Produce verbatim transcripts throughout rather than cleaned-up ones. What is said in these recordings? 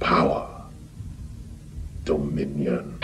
power, dominion.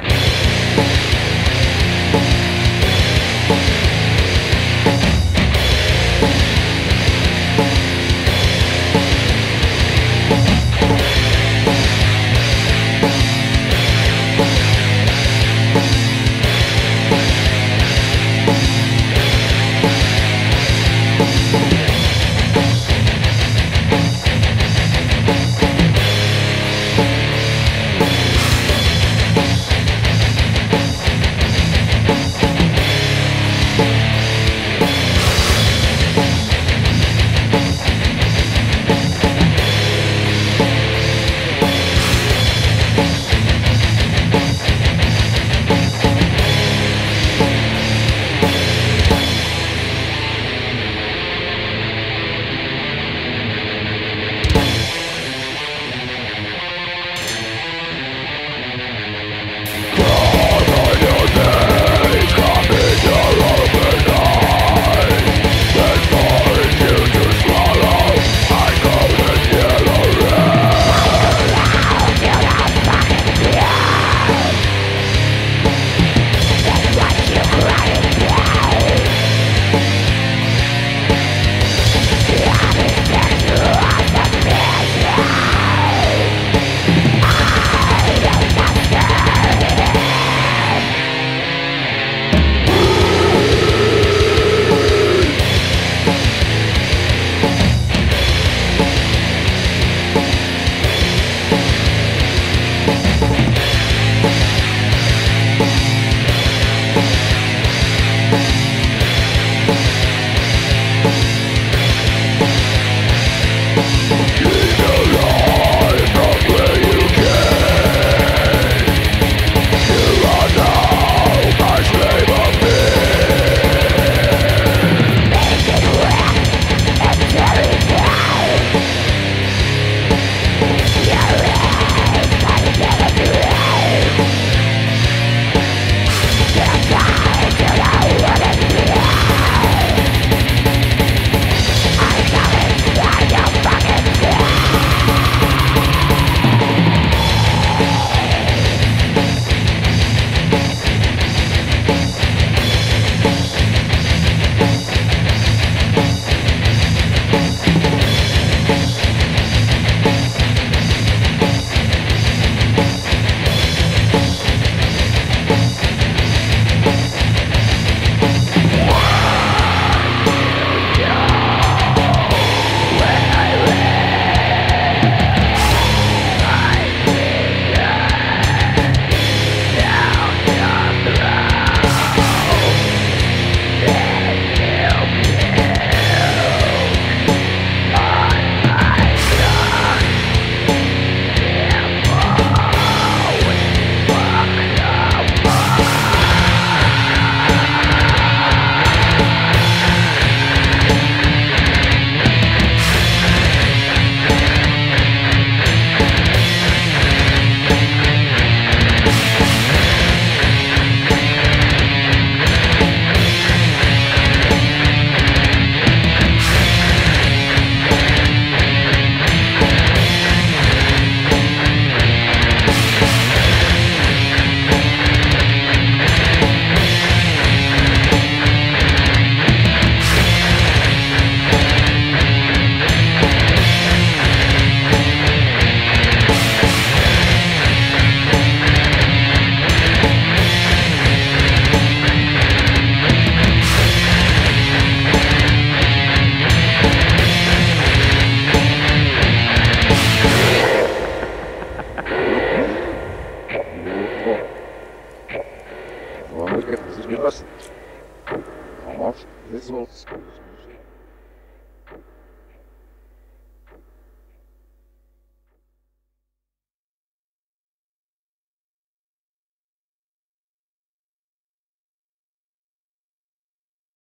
This is